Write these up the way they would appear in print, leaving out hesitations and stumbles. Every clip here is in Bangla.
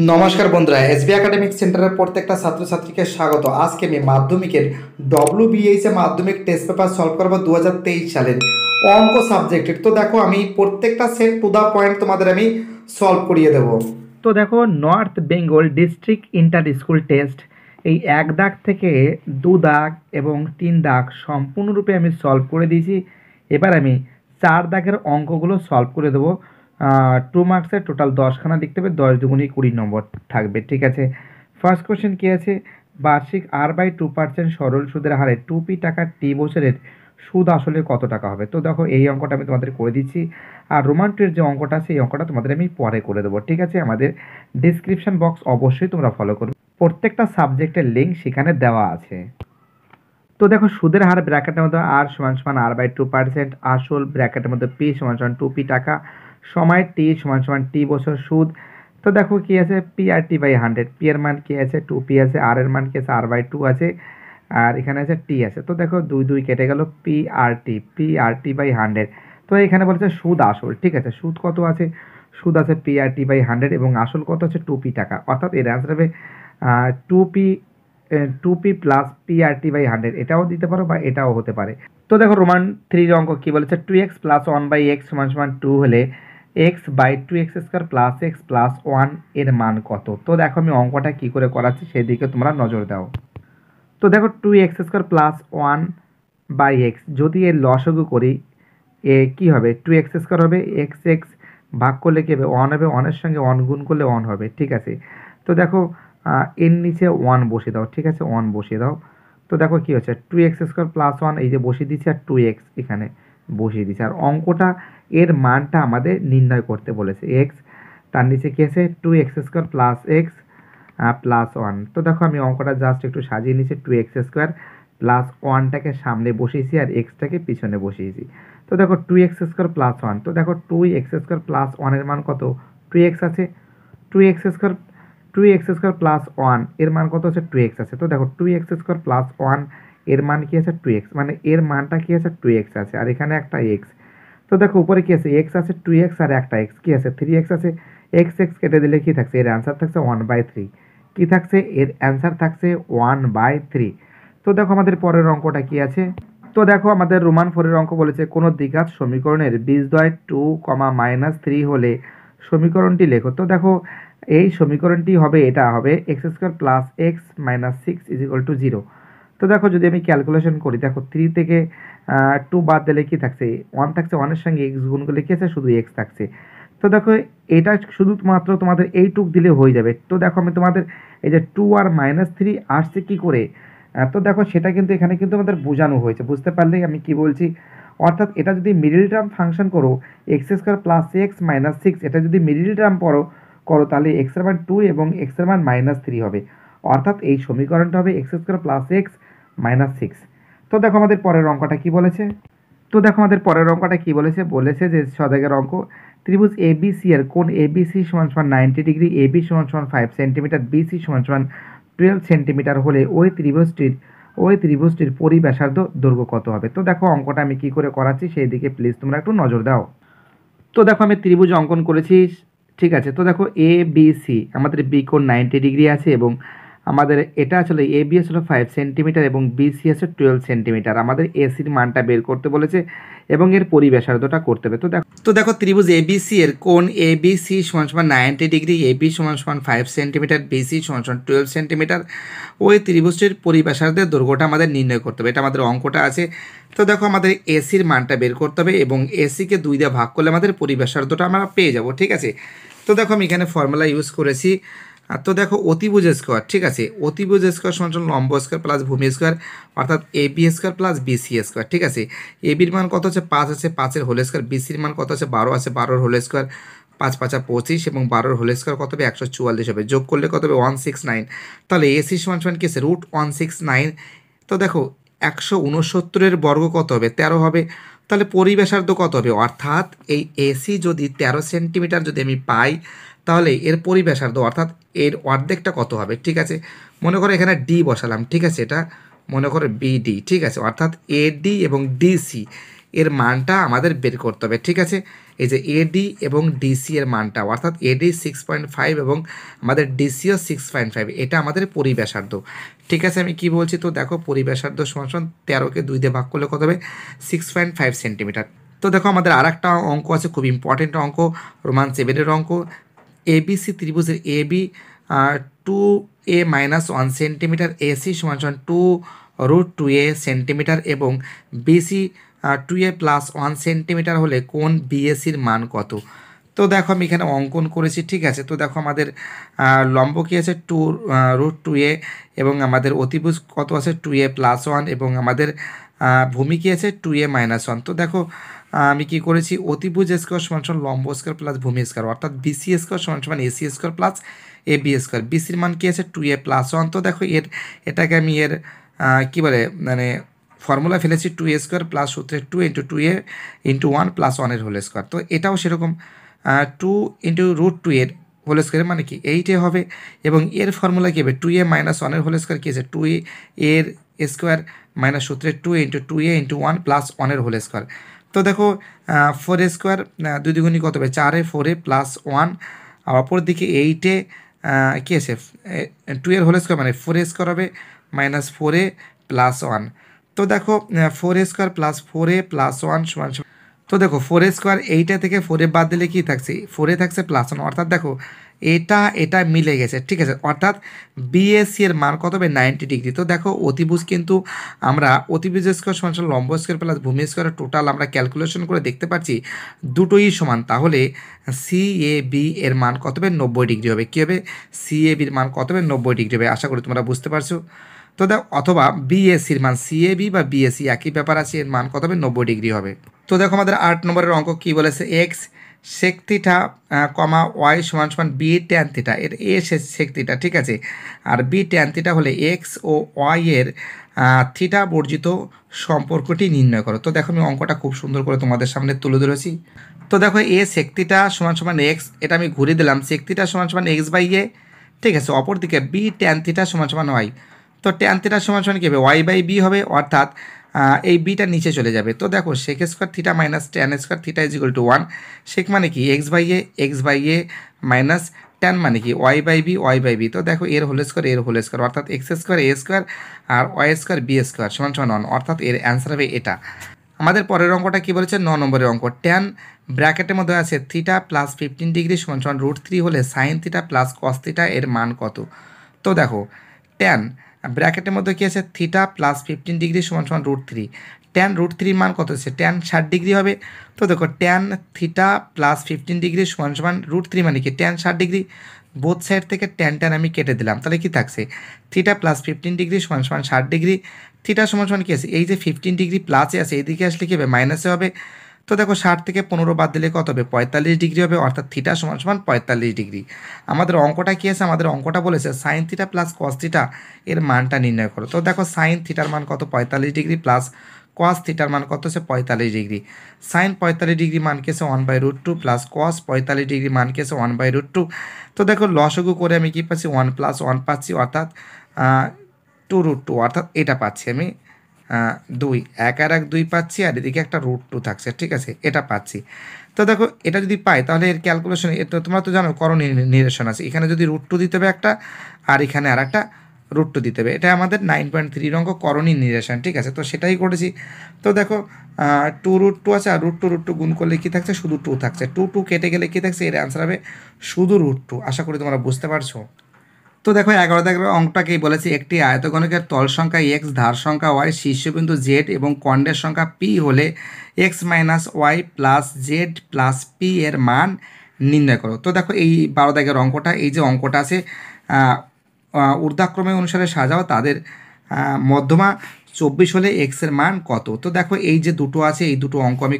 नमस्कार बंधुरा एसबी एकाडेमिक सेंटर प्रत्येकटा छात्र छात्री के स्वागत। आज के मैं माध्यमिकर डब्ल्यूबीएच माध्यमिक टेस्ट पेपर सल्व करब 2023 साल अंक सब्जेक्ट। तो देखो हमें प्रत्येकटा सेट टू द पॉइंट तुम्हारे सल्व करिए देव। तो देखो north Bengal district inter school test এই एक दाग থেকে दो दाग এবং तीन दाग সম্পূর্ণ রূপে আমি সলভ করে দিয়েছি। এবার আমি চার দাগের অঙ্কগুলো সলভ করে দেব। টু মার্কসের টোটাল 10খানা লিখতে হবে, 10 × 2 = 20 নম্বর থাকবে। ঠিক আছে, ফার্স্ট কোশ্চেন কি আছে, বার্ষিক r/2% সরল সুদের হারে 2p টাকা টি বছরের সুদ আসলে কত টাকা হবে। তো দেখো এই অঙ্কটা আমি তোমাদের করে দিচ্ছি, আর রোমান্টির যে অঙ্কটা আছে এই অঙ্কটা তোমাদের আমি পরে করে দেবো। ঠিক আছে, আমাদের ডিসক্রিপশন বক্স অবশ্যই তোমরা ফলো করবে, প্রত্যেকটা সাবজেক্টের লিঙ্ক সেখানে দেওয়া আছে। তো দেখো সুদের হার ব্র্যাকেটের মধ্যে r = r/2% আসল ব্র্যাকেটের মধ্যে p = 2p টাকা সময় t = t বছর সুদ। তো দেখো কি আছে p/t/100, p এর মান কি আছে 2p আছে, r এর মান কি আছে r/2 আছে, আর এখানে আছে t আছে। তো দেখো 2 2 কেটে গেল, p/t/100। তো এখানে বলেছে সুদ আসল। ঠিক আছে, সুদ কত আছে, সুদ আছে p/t/100 এবং আসল কত আছে 2p টাকা, অর্থাৎ এর অ্যান্সার হবে 2p + p/t/100। এটাও দিতে পারো বা এটাও হতে পারে। তো দেখো রোমান 3 অঙ্ক কি বলেছে, 2x + 1/x = 2 হলে x/2x² + x + 1 এর মান কত। তো দেখো আমি অঙ্কটা কি করে করাচ্ছি সেই দিকে তোমরা নজর দাও। তো দেখো 2x² + 1/x যদি এর লসাগু করি এ কি হবে, 2x² হবে, x x ভাগ করলে কি হবে 1 হবে, 1 এর সঙ্গে 1 গুণ করলে 1 হবে। ঠিক আছে, তো দেখো এর নিচে 1 বসিয়ে দাও। ঠিক আছে, 1 বসিয়ে দাও। তো দেখো কি হচ্ছে 2x² + 1 এই যে বসিয়ে দিচ্ছে, আর 2x এখানে বসিয়ে দিচ্ছে, আর অঙ্কটা এর মানটা আমাদের নির্ণয় করতে বলেছে। x তার নিচে কি আছে 2x² + x + 1। তো দেখো আমি অঙ্কটা জাস্ট একটু সাজিয়ে নিয়েছি, 2x² + 1টাকে সামনে বসিয়েছি আর xটাকে পিছনে বসিয়েছি। তো দেখো 2x² + 1। তো দেখো 2x² + 1 এর মান কত, 2x আছে, 2x² + 1 এর মান কত আছে 2x আছে। তো দেখো 2x² + 1 এর মান কি আছে 2x, মানে এর মানটা কি আছে 2x আছে, আর এখানে একটা x। তো দেখো উপরে কি আছে x আছে, 2x আর একটা x কি আছে 3x আছে, x x কেটে দিলে কি থাকছে, এর অ্যান্সার থাকছে 1/3। কি থাকছে, এর অ্যান্সার থাকছে 1/3। তো দেখো আমাদের পরের অঙ্কটা কি আছে। তো দেখো আমাদের রোমান 4 এর অঙ্ক বলেছে, কোন দ্বিঘাত সমীকরণের বীজদ্বয় 2, -3 হলে সমীকরণটি লেখো। তো দেখো এই সমীকরণটি হবে, এটা হবে x² + x - 6 = 0। তো দেখো যদি আমি ক্যালকুলেশন করি, দেখো 3 থেকে 2 বাদ দিলে কি থাকছে 1 থাকছে, 1 এর সঙ্গে x গুণ করলে কি আছে শুধু x থাকছে। তো দেখো এটা শুধুমাত্র তোমাদের এইটুক দিলে হয়ে যাবে। তো দেখো আমি তোমাদের এই যে 2 আর -3 আসছে কি করে, তো দেখো সেটা কিন্তু এখানে কিন্তু আমাদের বোঝানো হয়েছে। বুঝতে পারলেই আমি কি বলছি, অর্থাৎ এটা যদি মিডল টার্ম ফাংশন করো x² + x - 6, এটা যদি মিডল টার্ম করো তাহলে x এর মান 2 এবং x এর মান -3 হবে, অর্থাৎ এই সমীকরণটা হবে x² + x - 6। তো দেখো আমাদের পরের অঙ্কটা কি বলেছে। তো দেখো আমাদের পরের অঙ্কটা কি বলেছে, বলেছে যে 6 দাগের অঙ্ক, ত্রিভুজ ABC এর কোণ ABC = 90°, AB = 5 centimetre, BC = 12 centimetre হলে ওই ত্রিভুজটির পরিব্যাসার্ধ দৈর্ঘ্য কত হবে। তো দেখো অঙ্কটা আমি কি করে করাচ্ছি সেই দিকে প্লিজ তোমরা একটু নজর দাও। তো দেখো আমি ত্রিভুজ অঙ্কন করেছি। ঠিক আছে, তো দেখো ABC আমাদের B কোণ 90° আছে এবং আমাদের এটা আসলে AB আসলে 5 সেন্টিমিটার এবং BC আছে 12 সেন্টিমিটার। আমাদের ACর মানটা বের করতে বলেছে এবং এর পরিব্যাসার্ধটা করতে হবে। তো দেখো ত্রিভুজ ABC এর কোণ ABC = 90°, AB = 5 centimetre, BC = 12 centimetre, ওই ত্রিভুজটির পরিব্যাসার্ধের দৈর্ঘ্যটা আমাদের নির্ণয় করতে হবে। এটা আমাদের অঙ্কটা আছে। তো দেখো আমাদের ACর মানটা বের করতে হবে এবং ACকে 2 দিয়ে ভাগ করলে আমাদের পরিব্যাসার্ধটা আমরা পেয়ে যাব। ঠিক আছে, তো দেখো আমি এখানে ফর্মুলা ইউজ করেছি। আর তো দেখো অতিভুজ স্কোয়ার, ঠিক আছে, অতিভুজ স্কোয়ার = লম্ব স্কোয়ার + ভূমি স্কোয়ার, অর্থাৎ AB² + BC²। ঠিক আছে, ABর মান কত আছে 5 আছে, 5 এর হোল স্কোয়ার, BCর মান কত আছে 12 আছে, 12 এর হোল স্কোয়ার 5×5 = 25 এবং 12 এর হোল স্কোয়ার কত হবে 144 হবে, যোগ করলে কত হবে 169। তাহলে AC = কি আছে √169। তো দেখো 169 এর বর্গ কত হবে 13 হবে, তাহলে পরিব্যাসার্ধ কত হবে, অর্থাৎ এই AC যদি 13 সেন্টিমিটার যদি আমি পাই তাহলে এর পরিব্যাসার্ধ অর্থাৎ এর অর্ধেকটা কত হবে। ঠিক আছে, মনে করো এখানে D বসালাম। ঠিক আছে, এটা মনে করো BD। ঠিক আছে, অর্থাৎ AD এবং DC एर मानटा आमादेर बेर करते हबे। ठीक आछे, एई जे एडी एबं डिसी एर मानटा अर्थात एडी 6.5 एबं आमादेर डिसीओ 6.5 एटा आमादेर परिब्यासार्ध। ठीक आछे, आमि कि बोलछि तो देखो परिब्यासार्ध समान समान 13 के 2 दिये भाग करले कत हबे 6.5 सेंटीमीटर। तो देखो आमादेर आरेकटा अंक आछे खूब इम्पर्टेंट अंक रोमान 7 एर अंक एबिसी त्रिभुजेर एबी 2a-1 सेंटीमीटर एसी समान समान 2√2a सेंटीमीटर एबं बीसी 2a+1 सेंटीमीटर होले कोण बीएसी मान कत। तो देखो आमि एखाने अंकन करेछि। ठीक आछे, तो देखो आमादेर लम्ब कि आछे 2√2a एबं आमादेर अतिभुज कत आछे 2a+1 एबं आमादेर भूमि कि आछे 2a-1। तो देखो आमि कि करेछि अतिभुज स्कोर समान समान लम्ब स्कोर प्लस भूमि स्कोर अर्थात बीसी स्कोर समान समान A C square plus A B square B C मान कि आछे 2a+1। तो देखो एर एटाके आमि एर कि बोले माने फर्मुला फेलेछि 2a स्कोर प्लस सूत्रे 2 × 2a × 1 प्लस 1 एर होल स्कोर। तो एटाओ सेरकम 2 × √2 एर होल स्कोर मान कि 8 होबे एबं एर फर्मुला कि होबे 2a-1 एर होल स्कोर कि आछे 2a एर स्कोर माइनस सूत्रे 2 × 2a × 1 प्लस 1 एर होल स्कोर। तो देखो 4a स्कोर दुई दुगुणी कत होबे 4a 4a प्लस 1 अपर दिके 8a कि आछे 2 एर होल स्कोर माने 4a स्कोर होबे माइनस 4a प्लस 1। तो देखो 4a score plus 4a plus 1 समान। तो देखो 4a स्कोर 8a থেকে 4a বাদ দিলে কি থাকছে 4a থাকছে প্লাস 1 অর্থাৎ দেখো এটা এটা মিলে গেছে। ঠিক আছে, অর্থাৎ BAC এর মান কত হবে 90 ডিগ্রি। তো দেখো অতিভুজ কিন্তু আমরা অতিভুজ স্কয়ার সমান লম্ব স্কয়ার প্লাস ভূমি স্কয়ার টোটাল আমরা ক্যালকুলেশন করে দেখতে পাচ্ছি দুটোই সমান। তাহলে CAB এর মান কত হবে 90 ডিগ্রি হবে। কি হবে CAB এর মান কত হবে 90 ডিগ্রি হবে। আশা করি তোমরা বুঝতে পারছো। তো দেখো অথবা BAC এর মান CAB বা BAC একই ব্যাপার আছে, এর मान কত হবে 90 ডিগ্রি হবে। তো দেখো আমাদের 8 নম্বরের অঙ্ক কি বলেছে x sec θ, y সমান সমান b tan θ এর a sec θ। ঠিক আছে, আর b tan θ হলে x ও y এর θ বর্জিত সম্পর্কটি নির্ণয় করো। তো দেখো আমি অঙ্কটা খুব সুন্দর করে তোমাদের সামনে তুলে ধরেছি। তো দেখো a sec θ সমান সমান x, এটা আমি ঘুরে দিলাম sec θ সমান সমান x/a। ঠিক আছে, অপর দিকে b tan θ সমান সমান y। तो टैन थीटा समान समान कि वाई बाई बी होबे अर्थात बीटा नीचे चले जाबे। तो देखो sec square theta minus tan square theta is equal to 1। Sec माने कि x/a माइनस टैन माने कि y/b। तो देखो एर होल स्क्वायर अर्थात एक्स स्क्वायर ए स्क्वायर और वाई स्क्वायर बी स्क्वायर समान समान 1 अर्थात एर आंसर होबे एटा। आमादेर परेर अंकटा कि बोलेछे 9 नम्बरेर अंक टैन ब्रैकेटेर मध्ये आछे थीटा प्लस 15 डिग्री समान समान √3 होले sin theta plus cos theta एर मान कत। तो देखो टैन ब्रैकेटेर मध्य कि आछे थीटा प्लस 15 डिग्री समान समान √3 टैन √3 मान कत आछे टैन 60 डिग्री होबे। तो देखो टैन थीटा प्लस 15 डिग्री समान समान √3 माने कि टैन 60 डिग्री बोथ साइड थेके टैन टैन आमि केटे दिलाम। ताहले कि थाकछे थीटा प्लस 15 डिग्री समान समान 60 डिग्री थीटा समान समान कि आछे एई जे 15 डिग्री प्लस ए आछे एदिके आसले कि होबे माइनास ए होबे। तो देखो 60 থেকে 15 বাদ দিলে কত হবে 45 ডিগ্রি হবে অর্থাৎ থিটা সমান সমান 45 ডিগ্রি। আমাদের অঙ্কটা কি আছে, আমাদের অঙ্কটা বলেছে sin theta plus cos theta এর মানটা নির্ণয় করো। তো দেখো sin থিটার মান কত 45 ডিগ্রি প্লাস cos থিটার মান কত আছে 45 ডিগ্রি। sin 45 ডিগ্রি মান কি আছে 1/√2 প্লাস cos 45 ডিগ্রি মান কি আছে 1/√2। তো দেখো লসাগু করে আমি কি পাচ্ছি 1 + 1 পাচ্ছি অর্থাৎ 2√2 অর্থাৎ এটা পাচ্ছি আমি 2 1 আর 1 2 পাচ্ছি আর এদিকে একটা √2 থাকছে। ঠিক আছে, এটা পাচ্ছি। তো দেখো এটা যদি পাই তাহলে এর ক্যালকুলেশন এটা তোমরা তো জানো করণ নির্ণয় আছে, এখানে যদি √2 দিতে হবে একটা আর এখানে আরেকটা √2 দিতে হবে। এটা আমাদের 9.3 অঙ্ক করণ নির্ণয়। ঠিক আছে, তো সেটাই করেছি। তো দেখো 2√2 আছে আর √2 গুণ করলে কি থাকছে শুধু 2 থাকছে, 2 2 কেটে গেলে কি থাকছে এর आंसर হবে শুধু √2। আশা করি তোমরা বুঝতে পারছো। तो देखो 11 दागের অঙ্কটাকেই বলেছি একটি আয়তঘনকের তল সংখ্যা x ধার সংখ্যা y শীর্ষবিন্দু z এবং কর্ণের সংখ্যা p হলে x - y + z + p এর মান নির্ণয় করো। তো দেখো এই 12 দাগের অঙ্কটা এই যে অঙ্কটা আছে ঊর্ধ্বক্রমে অনুসারে সাজাও, তাদের মধ্যমা 24 হলে x এর মান কত। তো দেখো এই যে দুটো আছে এই দুটো অঙ্ক আমি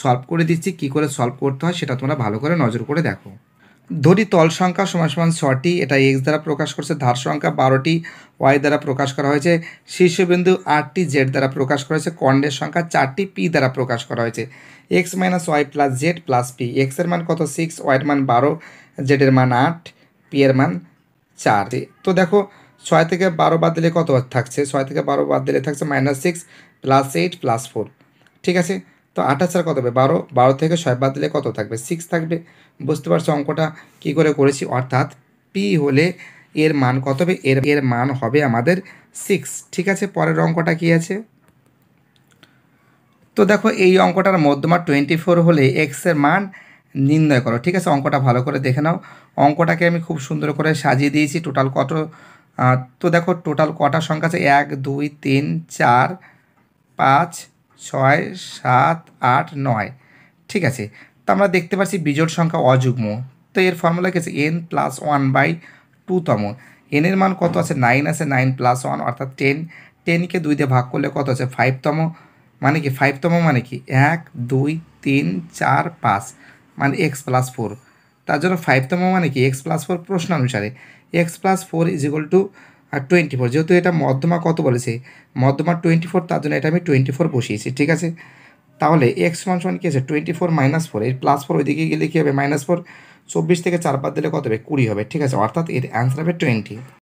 সলভ করে দিচ্ছি, কি করে সলভ করতে হয় সেটা তোমরা ভালো করে নজর করে দেখো। ধরি তল সংখ্যা সমান সমান 6টি, এটা x দ্বারা প্রকাশ করছে, ধার সংখ্যা 12টি y দ্বারা প্রকাশ করা হয়েছে, শীর্ষবিন্দু 8টি z দ্বারা প্রকাশ করা হয়েছে, কর্ণের সংখ্যা 4টি p দ্বারা প্রকাশ করা হয়েছে। x - y + z + p x এর মান কত 6, y এর মান 12, z এর মান 8, p এর মান 4। তো দেখো 6 থেকে 12 বাদ দিলে কত থাকছে, 6 থেকে 12 বাদ দিলে থাকছে -6 + 8 + 4। ঠিক আছে, तो 28 আর কত হবে 12 12 থেকে 6 বাদ দিলে কত থাকবে 6 থাকবে। বুঝতে পারছো অঙ্কটা কি করে করেছি অর্থাৎ p হলে এর মান কত হবে এর মান হবে আমাদের 6। ঠিক আছে পরের অঙ্কটা কি আছে তো দেখো এই অঙ্কটার মধ্যমা 24 হলে x এর মান নির্ণয় করো। ঠিক আছে অঙ্কটা ভালো করে দেখে নাও অঙ্কটাকে আমি খুব সুন্দর করে সাজিয়ে দিয়েছি। টোটাল কত তো দেখো টোটাল কটা সংখ্যা আছে 1 2 3 4 5 6 7 8 9। ঠিক আছে তো আমরা দেখতে পাচ্ছি বিজোড় সংখ্যা অযুগ্ম তো এর ফর্মুলা কি আছে n প্লাস 1/2 তম। n এর মান কত আছে 9 আছে 9 + 1 অর্থাৎ 10 10 কে 2 দিয়ে ভাগ করলে কত আছে 5 তম মানে কি 5 তম মানে কি 1 2 3 4 5 মানে x + 4 তার জন্য 5 তম মানে কি x + 4 প্রশ্ন অনুসারে x + 4 = 24 যেহেতু এটা মধ্যমা কত বলেছে মধ্যমা 24 তার জন্য এটা আমি 24 বসিয়েছি। ঠিক আছে তাহলে x = কি আছে 24 - 4 এর +4 ওইদিকে গেলে কি হবে -4 24 থেকে 4 বাদ দিলে কত হবে 20 হবে। ঠিক আছে অর্থাৎ এর অ্যানসার হবে 20।